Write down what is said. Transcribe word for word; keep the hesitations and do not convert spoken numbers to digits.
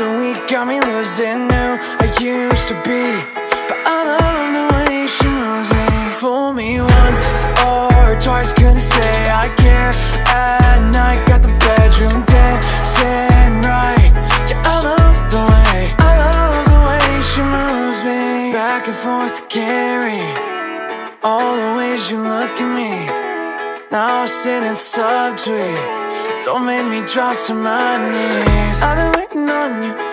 so weak, got me losing who I used to be. But I love the way she moves me. Fool me once or twice, couldn't say I care. At night, got the bedroom dancing right. Yeah, I love the way, I love the way she moves me. Back and forth, carry all the ways you look at me. Now I sit in subtree. Don't make me drop to my knees. I've been waiting on you.